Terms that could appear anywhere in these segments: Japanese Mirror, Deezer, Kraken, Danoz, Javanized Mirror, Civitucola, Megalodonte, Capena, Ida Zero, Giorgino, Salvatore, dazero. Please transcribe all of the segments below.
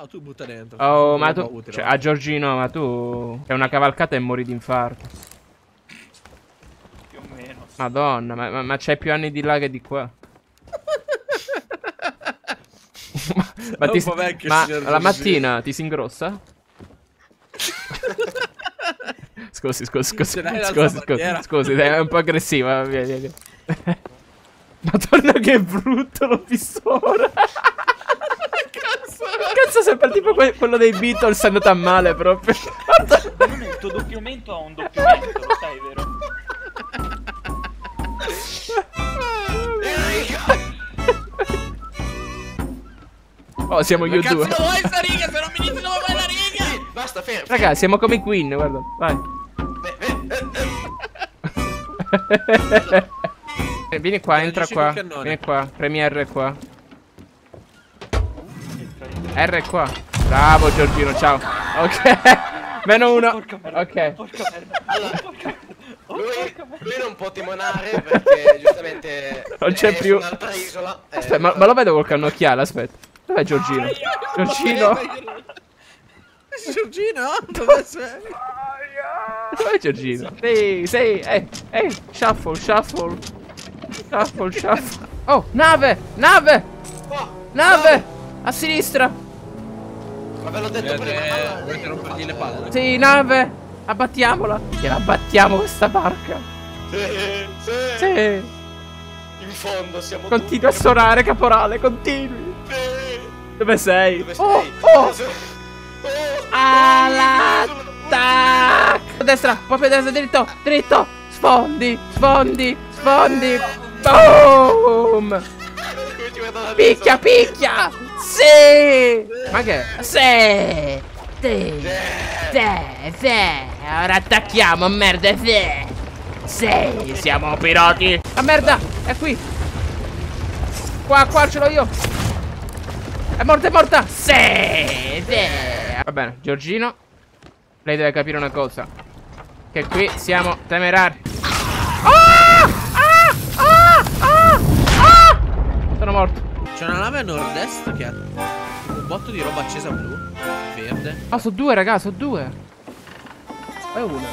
No, tu butta dentro. Oh, ma tu... utile, cioè, a Giorgino, ma tu... è una cavalcata e mori d'infarto. Più o meno. Madonna, ma c'hai più anni di là che di qua. Ma ti... vecchio, ma la mattina ti si ingrossa? Scusi, è un po' aggressiva. Via, via. Madonna che brutto lo pistore. Cazzo, sembra tipo quello dei Beatles, è andato a male proprio. Non il tuo doppiamento ha un doppiamento, lo sai, vero? Oh, siamo io due. Ma cazzo vuoi sta riga, se non mi dici dove vai la riga? Basta, fermo. Raga, siamo come i Queen, guarda, vai. Vieni qua, entra qua. Vieni qua, premi R qua. R qua. Bravo Giorgino, ciao. Ok. Meno uno. Ok. Allora, lui non può timonare perché giustamente non c'è più un'altra isola. Aspetta, ma lo vedo col cannocchiale, aspetta. Dov'è Giorgino? Giorgino? Giorgino? Dov'è? Dov'è Giorgino? Sì, shuffle. Oh, nave! A sinistra! Ma ve l'ho detto prima, volete rompergli le palle? Sì, nave! Abbattiamola! Che abbattiamo questa barca! Sì! In fondo siamo tutti! Continua a suonare, caporale, continui! Dove sei? All'attacco! Destra, proprio destra, dritto! Sfondi! Boom! Picchia! Sì! Ma che? Sì! Ora attacchiamo, merda! Sì! Siamo pirati! Ah, merda! È qui! Qua ce l'ho io! È morta! Sì! Va bene, Giorgino, lei deve capire una cosa, che qui siamo temerari. Sono morto. C'è una nave a nord-est che ha un botto di roba accesa blu, verde. Ah, sono due, raga, sono due. O è una?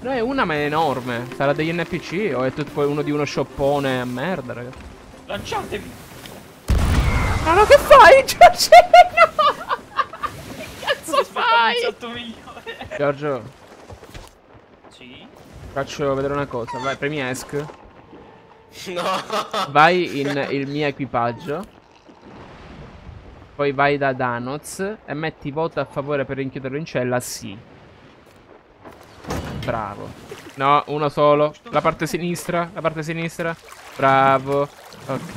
No, è una ma è enorme. Sarà degli NPC o è tutto uno di uno scioppone a merda, raga. Lanciatevi! Ma no, che fai, Giorgino? Che cazzo fai? Giorgio. Sì? Faccio vedere una cosa. Vai, premi ESC. No. Vai in il mio equipaggio. Poi vai da Danoz e metti voto a favore per rinchiuderlo in cella. Sì. Bravo. No, uno solo. La parte sinistra. Bravo. Ok.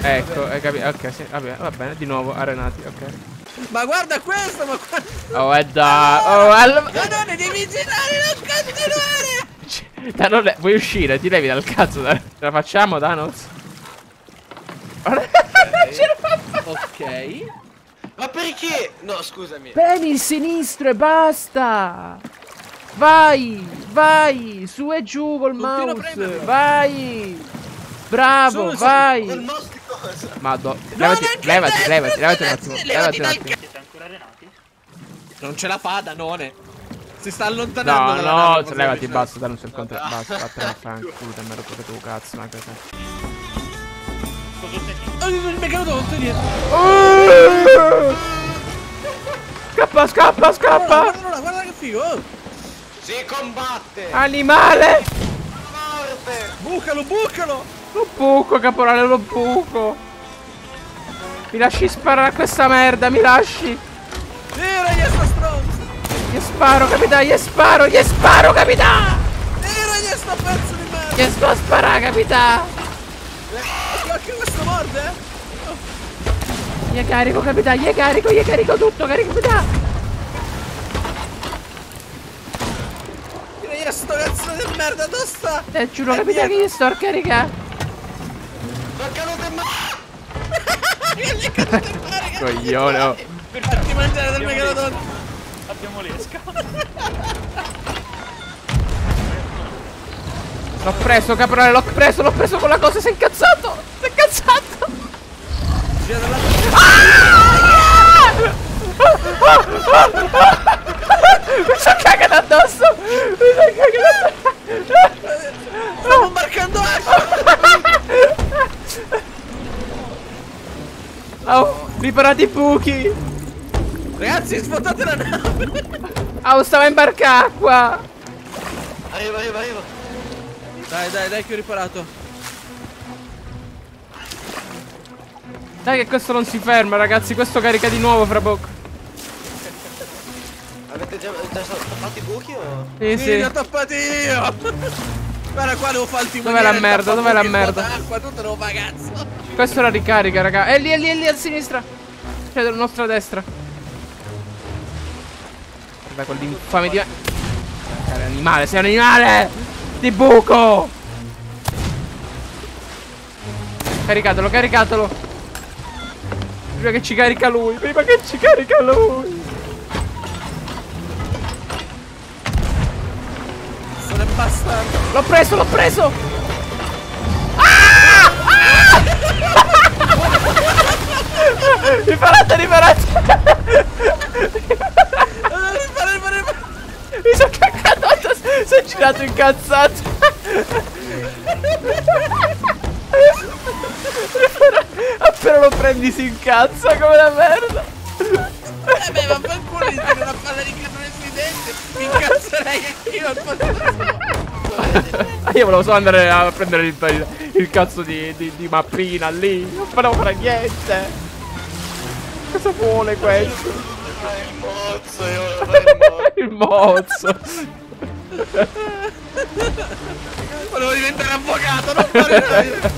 Ecco, hai capito. Ok, sì, va bene, di nuovo arenati, ok. Ma guarda questo, ma guarda. Oh, è da. Oh, allora. Madonna, devi girare, non continuare. Danone, vuoi uscire? Ti levi dal cazzo. Ce la facciamo, Danos? Ok. Ma perché? No, scusami. Premi il sinistro e basta. Vai, su e giù col mouse. Vai. Bravo, vai. Madonna, levati un attimo. Siete ancora arenati? Non ce la fa, Danone. Si sta allontanando. No, levati, basta, non c'è il contratto. Basta, vattene a fanculo, me lo potete tu cazzo, ma che te. Il megalodonte dietro. Scappa. Guarda che figo. Si combatte. Animale. Morte. Bucalo. Lo buco, caporale, lo buco. Mi lasci sparare a questa merda, mi lasci. Tira, sta stronzo. Gli sparo, capità. Tira, sta pezzo di merda. Gli sto a sparare, capità. Anche questo morde, eh? Gli carico tutto, capità. Tira, sto cazzo di merda, tosta. Te giuro, capità, che gli sto a caricare. Coglione. Per farti mangiare del megalodonte. Abbiamo l'esca. L'ho preso, caporale, con la cosa. Si è incazzato. Gira dall'altro. Mi sono cagato addosso! Mi sono cagato addosso! Stavo marcando l'acqua! Oh, riparate i buchi! Ragazzi, svuotate la nave! Oh, stava in barca acqua! Arrivo, arrivo, arrivo! Dai, dai, dai che ho riparato! Dai che questo non si ferma, ragazzi, questo carica di nuovo fra poco! Avete già tappato i buchi o...? Sì, sì! Li ho tappati io! Guarda qua, devo fare il timone. Dov'è la merda? Dov'è la merda? Acqua, tutto roba, cazzo. Questo è la ricarica, raga. È lì, è lì, è lì, a sinistra. Cioè, dalla nostra destra. Guarda quell'infame di... Sei un animale, sei un animale! Di buco! Caricatelo, caricatelo. Prima che ci carica lui. Prima che ci carica lui. L'ho preso, l'ho preso! Ah! Ah! Riparate, riparate! Mi sono cagato! Si è girato incazzato! Appena lo prendi si incazza come la merda! Vabbè, ma qualcuno gli tira una palla di cazzo nel dente! Mi incazzerei anch'io al posto! Io volevo solo andare a prendere il cazzo di mappina lì. Non farò fra niente. Cosa vuole questo? Il mozzo, io volevo fare il mozzo. Volevo diventare avvocato, non fare.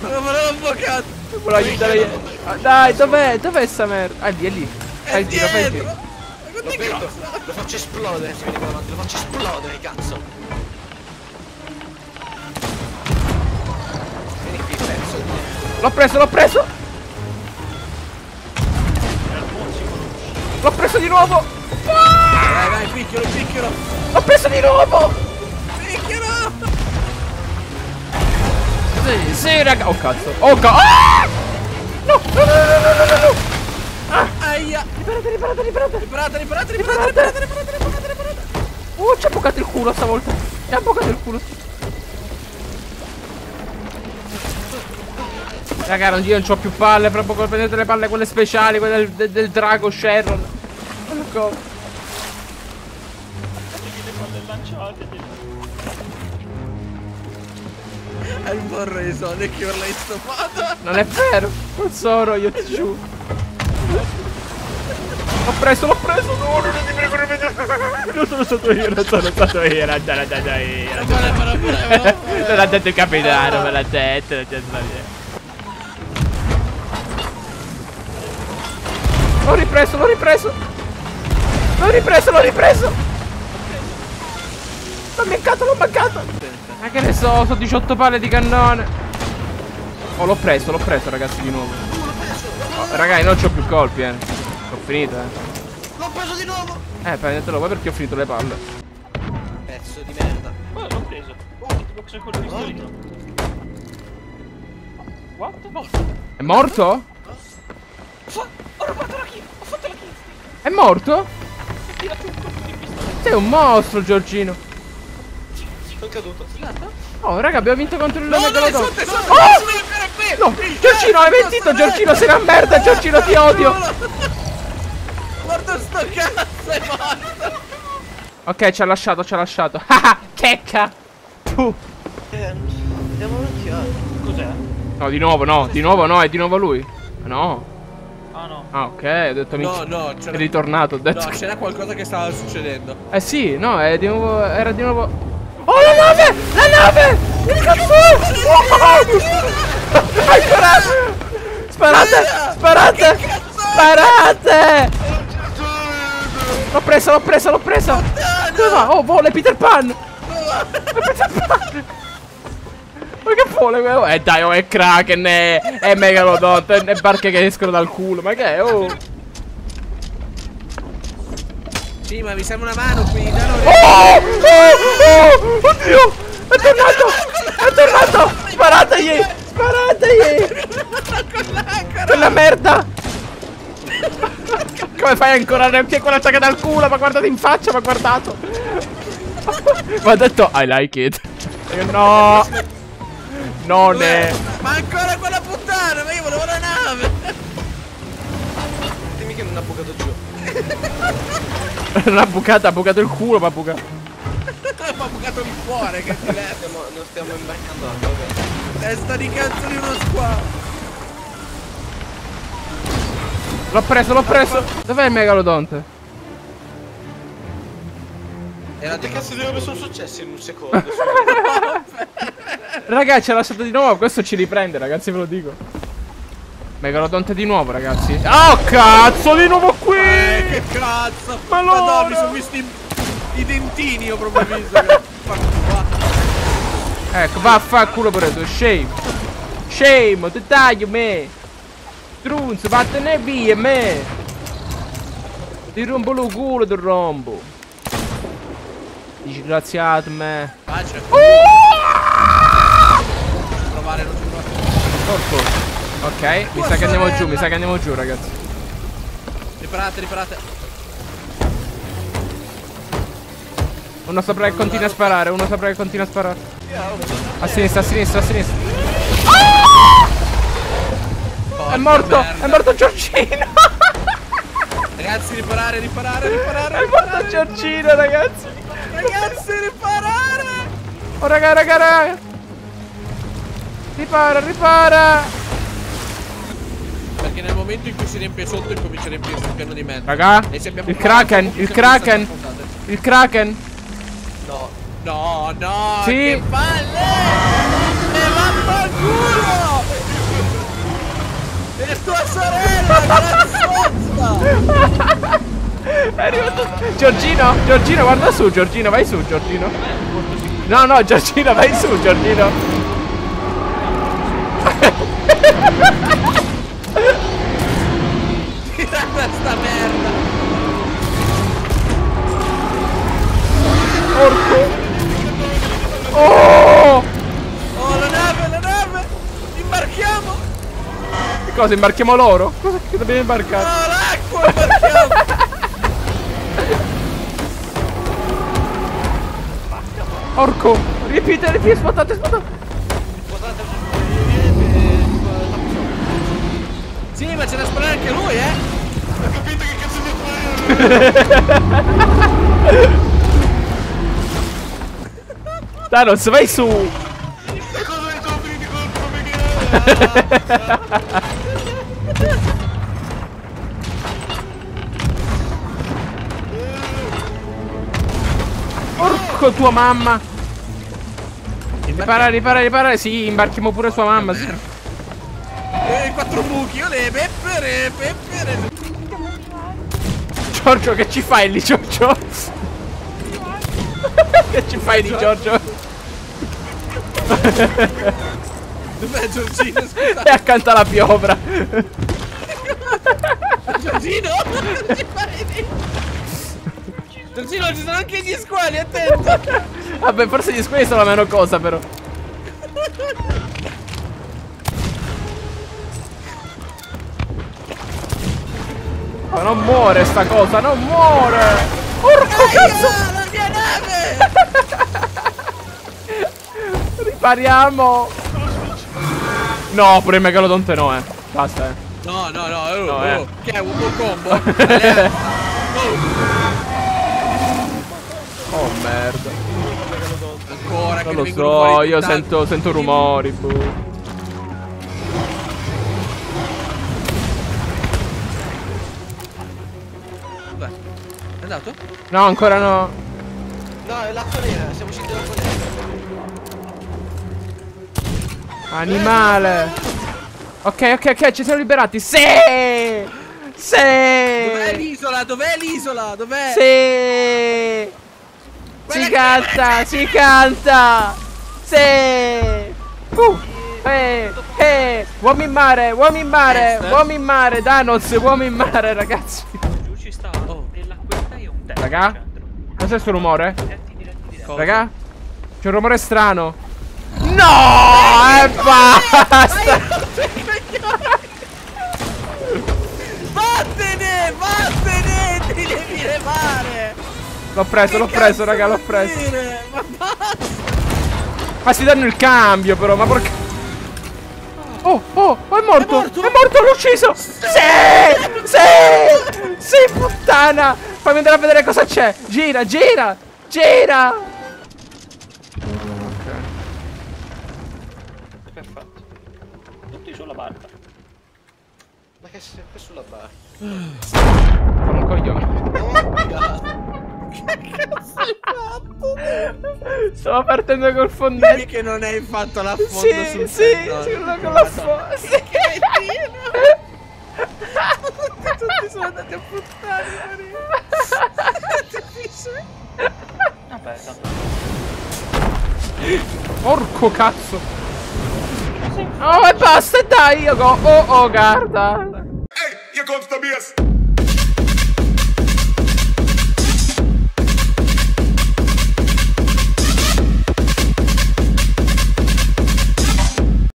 Volevo fare l'avvocato. Volevo aiutare io. Dai, dov'è? Dov'è sta merda? Ah, lì, è lì. Fai il giro, fai il giro. Lo faccio esplodere, se mi dico davanti, lo faccio esplodere, cazzo! Vieni qui, pezzo. L'ho preso, l'ho preso! L'ho preso di nuovo! Vai, vai, picchialo, picchialo! L'ho preso di nuovo! Picchialo! Sì, sì, raga! Oh, cazzo! Oh, cazzo! Ah! No, no, no, no, no, no, no! Ah. Aia! Riparate, riparate, riparate! Riparate, riparate, riparate, riparate, riparate, riparate, riparate! Oh, ci ha bucato il culo stavolta! Ci ha bucato il culo! Raga, io non c'ho più palle, proprio prendete le palle quelle speciali, quelle del drago Sharon. Ecco. E vorrei solo che io l'hai stoppato! Non è vero! Non sono, io ti giuro! L'ho preso, l'ho preso! No, non ti prego, non sono stato io, non sono stato io, non sono stato io. Non l'ha detto il capitano, me l'ha detto, non c'è sbagliato. L'ho ripreso, l'ho ripreso! L'ho ripreso, l'ho ripreso! L'ho mancato, l'ho mancato! Ma che ne so, sono 18 palle di cannone! Oh, l'ho preso ragazzi di nuovo. Oh, ragazzi, non c'ho più colpi, eh. Ho finito, eh. L'ho preso di nuovo! Prendetelo qua perché ho finito le palle. Pezzo di merda. Ma l'ho preso. Oh, tipo che c'è quello pistolino. What? Morto. È morto? Ho rubato la kill! Ho fatto la kill! È morto? Sei un mostro, Giorgino! Sono caduto. Oh, raga, abbiamo vinto contro il Megalodonte. No! Giorgino, hai mentito, Giorgino, sei una merda, Giorgino, ti odio! Guarda sto cazzo, è morto! Ok, ci ha lasciato, ci ha lasciato. Ah, checca! Andiamo un'occhiata. Cos'è? No, di nuovo no, di nuovo no, è di nuovo lui. No. Ah no. Ah ok, ho detto amico. No, no, è ritornato, ho detto. No, c'era qualcosa che stava succedendo. Eh sì, no, è di nuovo, era di nuovo. Oh, la nave! La nave! Il cazzo! Ancora! Sparate! Sparate! Sparate! L'ho presa, l'ho presa, l'ho presa! Dove va? Oh, vuole Peter Pan! Peter Pan! Ma che vuole quello? Dai, oh, è Kraken, è Megalodonte, è barche che escono dal culo, ma che è? Oh! Sì, ma mi serve una mano qui, da noi! Oh! Oh! Oddio! È tornato! È tornato! Sparategli! Sparategli! Quella merda! Come fai ancora a riempire quella ciacca dal culo? Ma guardate in faccia, ma guardato. Ma ha detto I like it. No. Non è. Ma ancora quella puttana, ma io volevo la nave. Dimmi che non ha bucato giù. Non ha bucato, ha bucato il culo, ma ha bucato. Ma ha bucato il cuore, che diverso. Non stiamo imbarcando la nave. Testa di cazzo di uno squalo. L'ho preso, l'ho preso! Dov'è il megalodonte? Era che cazzo di robe sono successe in un secondo? Raga, ci ha lasciato di nuovo, questo ci riprende, ragazzi, ve lo dico. Megalodonte di nuovo, ragazzi. Oh cazzo, di nuovo qui! Che cazzo! Ma no, mi sono visti i dentini, io probabilmente. Ecco, vaffanculo preso, shame! Shame, ti taglio me! Trunzo, vattene via, me! Ti rompo lo culo, ti rompo! Disgraziato, me! Pace! Provare, non ci provo. Ok, mi sa che andiamo giù, mi sa che andiamo giù, ragazzi. Riparate, riparate. Uno sopra che continua a sparare, uno sopra che continua a sparare. A sinistra, a sinistra, a sinistra. È morto Giorgino! Ragazzi, riparare, riparare, riparare! È morto Giorgino, ragazzi! Ragazzi, riparare! Oh, raga, raga, raga! Ripara, ripara! Perché nel momento in cui si riempie sotto, incomincia a riempire sul piano di mezzo. Raga, il Kraken, il Kraken! Il Kraken! No, no, no! Sì! Che palle! E vaffanculo! E tua sorella, grazie. È arrivato Giorgino, Giorgino, guarda su, Giorgino, vai su, Giorgino. No, no, Giorgino, vai su, Giorgino. Tirata sta merda. Porco. Oh! Oh, la nave, la nave. Imbarchiamo. Cosa, imbarchiamo l'oro? Cosa che dobbiamo imbarcare? No, l'acqua imbarchiamo! Orco! Riempite, riempite, sputate, sputate! Sputate! Sì, ma c'è da sparare anche lui, eh! Ho capito che cazzo di fare! Thanos, vai su! Porco tua mamma. Riparare, riparare, riparare. Sì, imbarchiamo pure sua mamma. Sì. Quattro buchi. Olè, peppere, peppere. Giorgio, che ci fai lì, Giorgio? Che ci fai lì, Giorgio? Dov'è Giorgino? Scusate. È accanto alla piovra. Giorgino? Non ti fai lì. Giorgino, ci sono anche gli squali, attento. Vabbè, forse gli squali sono la meno cosa, però. Oh, non muore sta cosa, non muore. Porco cazzo! La mia nave! Ripariamo. No, pure il megalodonte no, eh. Basta, eh. No, no, no, no, eh. Che è un buon combo. Oh merda. Ancora non che lo so, io sento rumori, boh. Beh, è andato? No, ancora no. No, è l'acqua nera, siamo usciti dalla colina. Animale! Ok, ok, ok, ci siamo liberati! Sì! Sì! Dov'è l'isola? Dov'è l'isola? Dov'è? Sì! Quella si canta! Si canta! Sì! Uomo in mare! Uomo in mare! Uomo in mare! Thanos! Uomo in mare, ragazzi! Giù ci sta! Oh! Raga? Cos'è sto rumore? Raga? C'è un rumore strano! No, basta! Vattene, vattene! L'ho preso, raga, l'ho preso. Ma basta. Ma si danno il cambio però, ma porca... Oh, è morto! È morto, l'ho ucciso! Sì, puttana! Fammi andare a vedere cosa c'è! Gira! Ok. Perfetto. Tutti sulla barca. Ma che sei sempre sulla barca? Fanno un coglione. Che cazzo hai fatto? Stavo partendo col fondente. Dimmi che non hai fatto l'affondo sul fondente. Sì, con l'affondo. Sì, tutti sono andati a puttare, Maria. Vabbè, porco cazzo. Oh, e basta, dai, io go. Oh, guarda. Ehi, io conto mia.